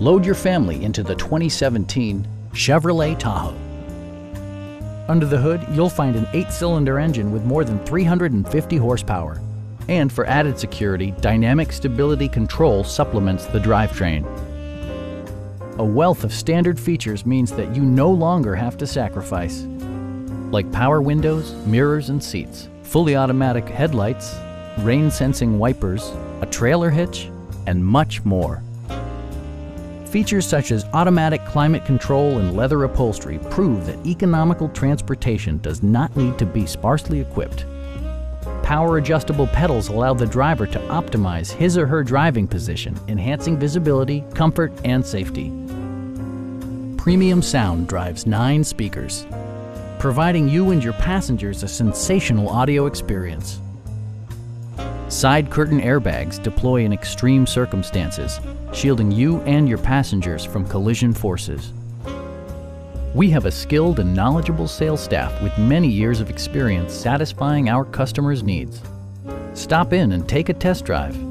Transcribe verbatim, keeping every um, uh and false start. Load your family into the twenty seventeen Chevrolet Tahoe. Under the hood, you'll find an eight-cylinder engine with more than three hundred fifty horsepower. And for added security, dynamic stability control supplements the drivetrain. A wealth of standard features means that you no longer have to sacrifice, like power windows, mirrors and seats, fully automatic headlights, rain-sensing wipers, a trailer hitch, and much more. Features such as automatic climate control and leather upholstery prove that economical transportation does not need to be sparsely equipped. Power adjustable pedals allow the driver to optimize his or her driving position, enhancing visibility, comfort, and safety. Premium sound drives nine speakers, providing you and your passengers a sensational audio experience. Side curtain airbags deploy in extreme circumstances, shielding you and your passengers from collision forces. We have a skilled and knowledgeable sales staff with many years of experience satisfying our customers' needs. Stop in and take a test drive.